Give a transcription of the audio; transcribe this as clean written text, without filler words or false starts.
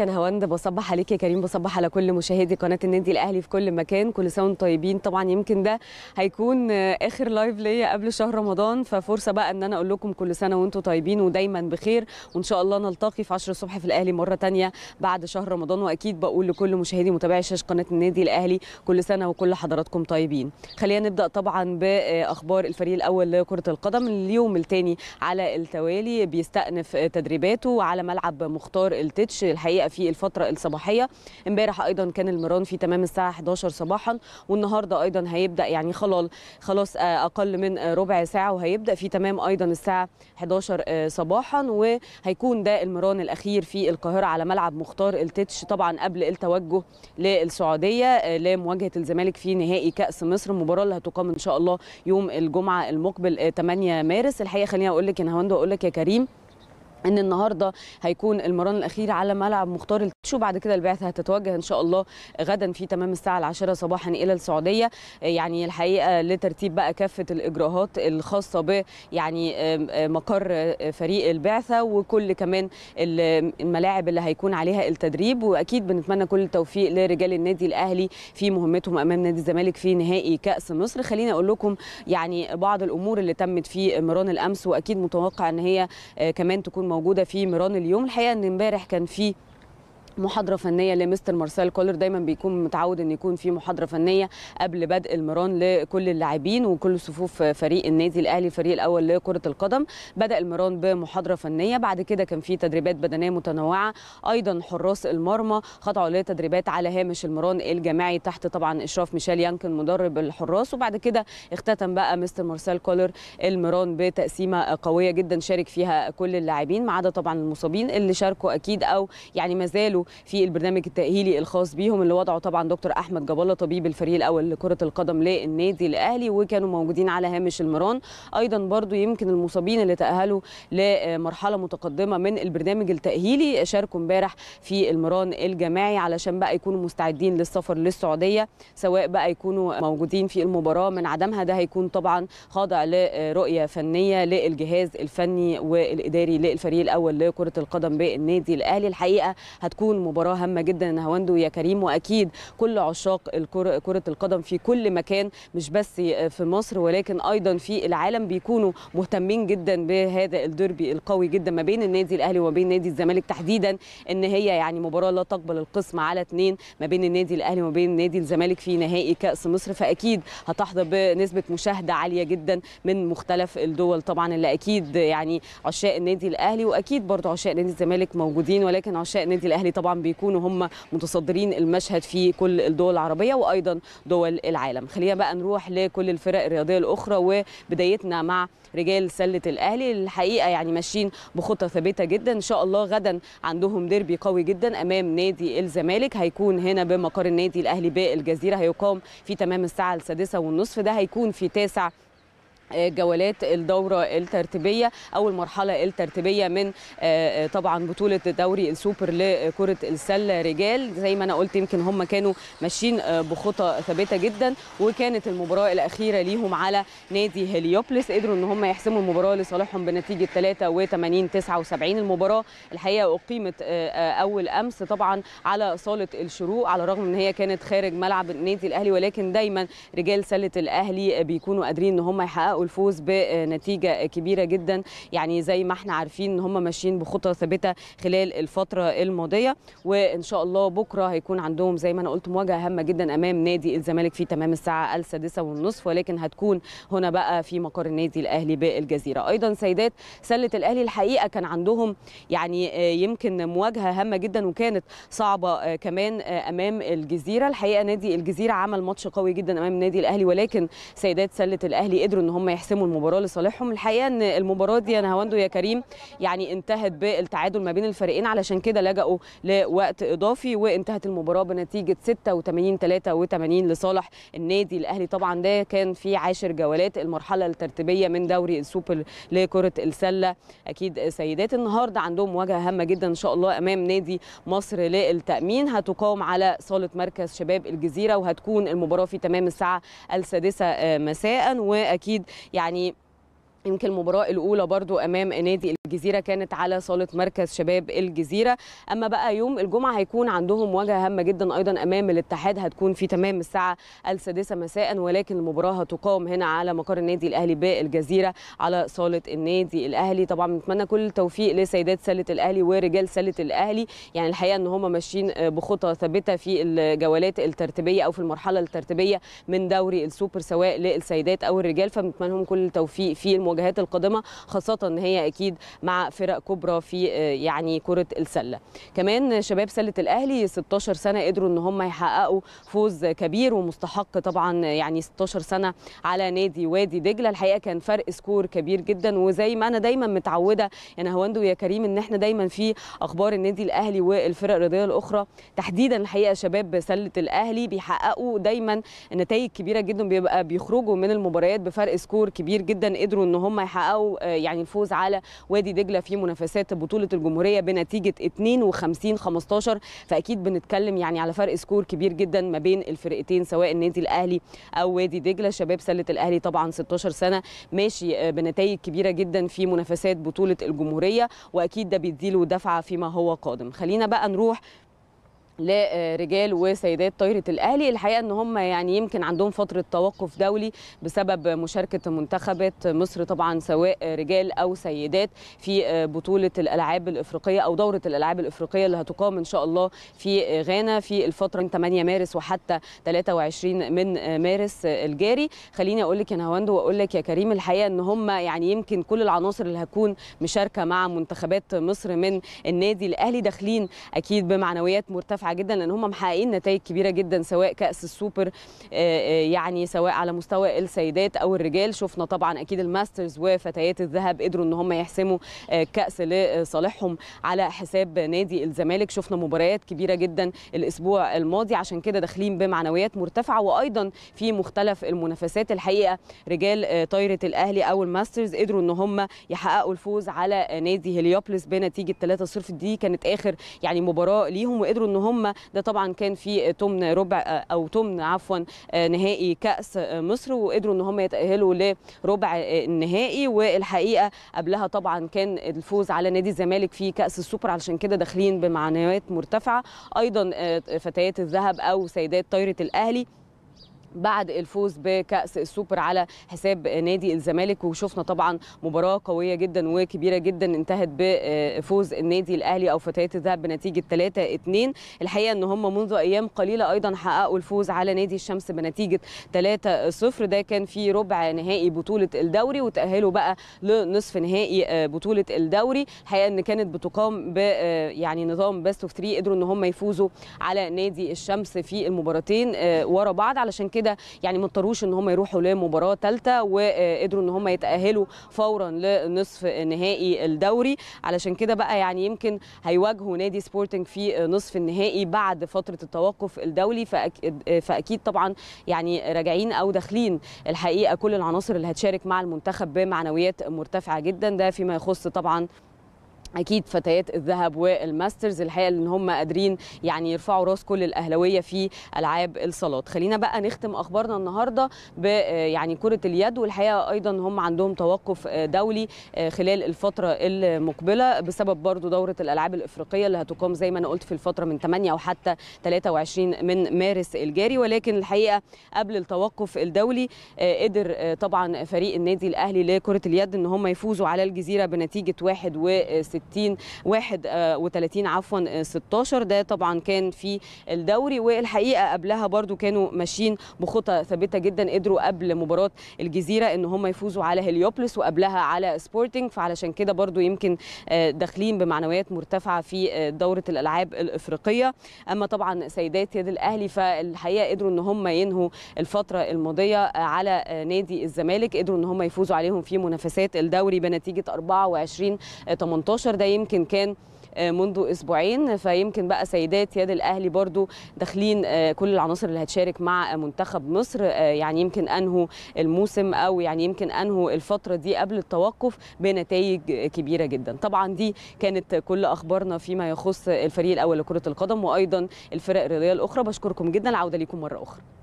يا نهاوند، بصبح عليك يا كريم، بصبح على كل مشاهدي قناه النادي الاهلي في كل مكان. كل سنه طيبين. طبعا يمكن ده هيكون اخر لايف ليا قبل شهر رمضان، ففرصه بقى ان انا اقول لكم كل سنه وانتم طيبين ودايما بخير، وان شاء الله نلتقي في 10 الصبح في الاهلي مره ثانيه بعد شهر رمضان. واكيد بقول لكل مشاهدي متابعي شاشه قناه النادي الاهلي كل سنه وكل حضراتكم طيبين. خلينا نبدا طبعا باخبار الفريق الاول لكره القدم. اليوم الثاني على التوالي بيستأنف تدريباته على ملعب مختار التيتش الحقيقه في الفترة الصباحية. امبارح ايضا كان المران في تمام الساعة 11 صباحا، والنهارده ايضا هيبدا يعني خلاص اقل من ربع ساعة وهيبدا في تمام ايضا الساعة 11 صباحا، وهيكون ده المران الاخير في القاهرة على ملعب مختار التيتش، طبعا قبل التوجه للسعودية لمواجهة الزمالك في نهائي كأس مصر، المباراة اللي هتقام ان شاء الله يوم الجمعة المقبل 8 مارس. الحقيقة خليني اقول لك يا نهاوند واقول لك يا كريم ان النهارده هيكون المران الاخير على ملعب مختار التيتش، وبعد كده البعثه هتتوجه ان شاء الله غدا في تمام الساعه 10 صباحا الى السعوديه، يعني الحقيقه لترتيب بقى كافه الاجراءات الخاصه ب يعني مقر فريق البعثه وكل كمان الملاعب اللي هيكون عليها التدريب. واكيد بنتمنى كل التوفيق لرجال النادي الاهلي في مهمتهم امام نادي الزمالك في نهائي كاس مصر. خليني اقول لكم يعني بعض الامور اللي تمت في مران الامس، واكيد متوقع ان هي كمان تكون موجودة في ميران اليوم. الحقيقة ان امبارح كان في محاضرة فنية لمستر مارسيل كولر، دايما بيكون متعود ان يكون في محاضرة فنية قبل بدء المران لكل اللاعبين وكل صفوف فريق النادي الاهلي الفريق الاول لكرة القدم. بدأ المران بمحاضرة فنية، بعد كده كان في تدريبات بدنية متنوعة، ايضا حراس المرمى خضعوا لتدريبات على هامش المران الجماعي تحت طبعا اشراف ميشيل يانكن مدرب الحراس. وبعد كده اختتم بقى مستر مارسيل كولر المران بتقسيمة قوية جدا شارك فيها كل اللاعبين، ما عدا طبعا المصابين اللي شاركوا اكيد او يعني ما زالوا في البرنامج التأهيلي الخاص بيهم، اللي وضعه طبعا دكتور احمد جبالة طبيب الفريق الاول لكرة القدم للنادي الاهلي، وكانوا موجودين على هامش المران. ايضا برضو يمكن المصابين اللي تأهلوا لمرحلة متقدمة من البرنامج التأهيلي شاركوا امبارح في المران الجماعي علشان بقى يكونوا مستعدين للسفر للسعودية، سواء بقى يكونوا موجودين في المباراة من عدمها، ده هيكون طبعا خاضع لرؤية فنية للجهاز الفني والاداري للفريق الاول لكرة القدم بالنادي الاهلي. الحقيقة هتكون مباراة هامة جدا يا نهاوند ويا كريم، واكيد كل عشاق كرة القدم في كل مكان مش بس في مصر ولكن ايضا في العالم بيكونوا مهتمين جدا بهذا الديربي القوي جدا ما بين النادي الاهلي وما بين نادي الزمالك، تحديدا ان هي يعني مباراة لا تقبل القسم على 2 ما بين النادي الاهلي وما بين نادي الزمالك في نهائي كأس مصر، فاكيد هتحظى بنسبة مشاهدة عالية جدا من مختلف الدول طبعا، اللي اكيد يعني عشاق النادي الاهلي واكيد برضه عشاق نادي الزمالك موجودين، ولكن عشاق النادي الاهلي طبعا بيكونوا هم متصدرين المشهد في كل الدول العربية وأيضا دول العالم. خلينا بقى نروح لكل الفرق الرياضية الأخرى، وبدايتنا مع رجال سلة الأهلي الحقيقة يعني ماشيين بخطة ثابتة جدا، إن شاء الله غدا عندهم ديربي قوي جدا أمام نادي الزمالك، هيكون هنا بمقر النادي الأهلي بالجزيرة، هيقام في تمام الساعة 6:30، ده هيكون في 9 جولات الدورة الترتيبية، أول مرحلة الترتيبية من طبعا بطولة دوري السوبر لكرة السلة رجال. زي ما أنا قلت يمكن هم كانوا ماشيين بخطة ثابتة جدا، وكانت المباراة الأخيرة ليهم على نادي هيليوبوليس، قدروا إن هم يحسموا المباراة لصالحهم بنتيجة 83-79. المباراة الحقيقة أقيمت أول أمس طبعا على صالة الشروق، على الرغم إن هي كانت خارج ملعب النادي الأهلي، ولكن دايما رجال سلة الأهلي بيكونوا قادرين إن هم يحققوا الفوز بنتيجة كبيرة جدا، يعني زي ما احنا عارفين ان هم ماشيين بخطة ثابتة خلال الفترة الماضية. وان شاء الله بكرة هيكون عندهم زي ما انا قلت مواجهة هامة جدا امام نادي الزمالك في تمام الساعة 6:30، ولكن هتكون هنا بقى في مقر النادي الاهلي بالجزيرة. ايضا سيدات سلة الاهلي الحقيقة كان عندهم يعني يمكن مواجهة هامة جدا وكانت صعبة كمان امام الجزيرة، الحقيقة نادي الجزيرة عمل ماتش قوي جدا امام النادي الاهلي، ولكن سيدات سلة الاهلي قدروا ان هم يحسموا المباراة لصالحهم. الحقيقة ان المباراة دي يا نهاوند ويا كريم يعني انتهت بالتعادل ما بين الفريقين، علشان كده لجأوا لوقت اضافي، وانتهت المباراة بنتيجة 86-83 لصالح النادي الاهلي. طبعا ده كان في 10 جولات المرحلة الترتيبية من دوري السوبر لكرة السلة اكيد سيدات. النهارده عندهم مواجهة هامة جدا ان شاء الله امام نادي مصر للتأمين، هتقام على صالة مركز شباب الجزيرة، وهتكون المباراة في تمام الساعة 6:00 مساء، واكيد يعني يمكن المباراة الأولى برضو أمام نادي الجزيرة كانت على صالة مركز شباب الجزيرة. أما بقى يوم الجمعة هيكون عندهم مواجهة هامة جدا أيضا أمام الاتحاد، هتكون في تمام الساعة 6:00 مساء، ولكن المباراة هتقام هنا على مقر النادي الأهلي بالجزيرة على صالة النادي الأهلي. طبعا بنتمنى كل التوفيق لسيدات سلة الأهلي ورجال سلة الأهلي، يعني الحقيقة أن هم ماشيين بخطة ثابتة في الجولات الترتيبية أو في المرحلة الترتيبية من دوري السوبر سواء للسيدات أو الرجال، فبنتمنى لهم كل التوفيق في المواجهات القادمة، خاصة أن هي أكيد مع فرق كبرى في يعني كرة السلة. كمان شباب سلة الأهلي 16 سنة قدروا أن هم يحققوا فوز كبير ومستحق طبعا، يعني 16 سنة على نادي وادي دجلة، الحقيقة كان فرق سكور كبير جدا. وزي ما أنا دايما متعودة يا نهاوند ويا كريم أن احنا دايما في أخبار النادي الأهلي والفرق الرياضية الأخرى تحديدا، الحقيقة شباب سلة الأهلي بيحققوا دايما نتائج كبيرة جدا، بيبقى بيخرجوا من المباريات بفرق سكور كبير جدا، قدروا ان هم يحققوا يعني الفوز على وادي دجله في منافسات بطوله الجمهوريه بنتيجه 52-15، فاكيد بنتكلم يعني على فرق سكور كبير جدا ما بين الفرقتين سواء النادي الاهلي او وادي دجله. شباب سله الاهلي طبعا 16 سنه ماشي بنتائج كبيره جدا في منافسات بطوله الجمهوريه، واكيد ده بيديله دفعه فيما هو قادم. خلينا بقى نروح لرجال وسيدات طايره الاهلي. الحقيقه ان هم يعني يمكن عندهم فتره توقف دولي بسبب مشاركه منتخبات مصر طبعا سواء رجال او سيدات في بطوله الالعاب الافريقيه او دوره الالعاب الافريقيه اللي هتقام ان شاء الله في غانا في الفتره من 8 مارس وحتى 23 من مارس الجاري. خليني اقول لك يا نهاوند واقول لك يا كريم، الحقيقه ان هم يعني يمكن كل العناصر اللي هتكون مشاركه مع منتخبات مصر من النادي الاهلي داخلين اكيد بمعنويات مرتفعه جدا، لان هم محققين نتائج كبيره جدا سواء كاس السوبر يعني سواء على مستوى السيدات او الرجال. شفنا طبعا اكيد الماسترز وفتيات الذهب قدروا ان هم يحسموا الكاس لصالحهم على حساب نادي الزمالك، شفنا مباريات كبيره جدا الاسبوع الماضي، عشان كده داخلين بمعنويات مرتفعه. وايضا في مختلف المنافسات الحقيقه رجال طايره الاهلي او الماسترز قدروا ان هم يحققوا الفوز على نادي هيليوبوليس بنتيجه 3-0، دي كانت اخر يعني مباراه ليهم، وقدروا ان هم ده طبعا كان في ثمن ربع او ثمن عفوا نهائي كاس مصر، وقدروا ان هم يتاهلوا لربع النهائي. والحقيقه قبلها طبعا كان الفوز على نادي الزمالك في كاس السوبر، علشان كده داخلين بمعنويات مرتفعه. ايضا فتيات الذهب او سيدات طايره الاهلي بعد الفوز بكأس السوبر على حساب نادي الزمالك، وشفنا طبعا مباراة قوية جدا وكبيرة جدا انتهت بفوز النادي الأهلي أو فتيات الذهب بنتيجة 3-2. الحقيقة أن هم منذ أيام قليلة أيضا حققوا الفوز على نادي الشمس بنتيجة 3-0، ده كان في ربع نهائي بطولة الدوري، وتأهلوا بقى لنصف نهائي بطولة الدوري. الحقيقة أن كانت بتقام يعني نظام بيست اوف 3، قدروا أن هم يفوزوا على نادي الشمس في المباراتين ورا بعض، علشان كده يعني ما اضطروش ان هم يروحوا لمباراه ثالثه، وقدروا ان هم يتاهلوا فورا لنصف نهائي الدوري. علشان كده بقى يعني يمكن هيواجهوا نادي سبورتنج في نصف النهائي بعد فتره التوقف الدولي، فاكيد طبعا يعني راجعين او داخلين الحقيقه كل العناصر اللي هتشارك مع المنتخب بمعنويات مرتفعه جدا، ده فيما يخص طبعا اكيد فتيات الذهب والماسترز الحقيقه ان هم قادرين يعني يرفعوا راس كل الاهلاويه في العاب الصالات. خلينا بقى نختم اخبارنا النهارده يعني كره اليد، والحقيقه ايضا هم عندهم توقف دولي خلال الفتره المقبله بسبب برضو دوره الالعاب الافريقيه اللي هتقام زي ما انا قلت في الفتره من 8 وحتى 23 من مارس الجاري. ولكن الحقيقه قبل التوقف الدولي قدر طبعا فريق النادي الاهلي لكره اليد ان هم يفوزوا على الجزيره بنتيجه 31-16، ده طبعا كان في الدوري. والحقيقه قبلها برضو كانوا ماشيين بخطه ثابته جدا، قدروا قبل مباراه الجزيره ان هم يفوزوا على هيليوبوليس وقبلها على سبورتنج، فعلشان كده برضو يمكن داخلين بمعنويات مرتفعه في دوره الالعاب الافريقيه. اما طبعا سيدات يد الاهلي فالحقيقه قدروا ان هم ينهوا الفتره الماضيه على نادي الزمالك، قدروا ان هم يفوزوا عليهم في منافسات الدوري بنتيجه 24-18، ده يمكن كان منذ اسبوعين. فيمكن بقى سيدات يد الاهلي برضو داخلين كل العناصر اللي هتشارك مع منتخب مصر، يعني يمكن انهوا الموسم او يعني يمكن انهوا الفتره دي قبل التوقف بنتائج كبيره جدا. طبعا دي كانت كل اخبارنا فيما يخص الفريق الاول لكره القدم وايضا الفرق الرياضيه الاخرى. بشكركم جدا، العوده ليكم مره اخرى.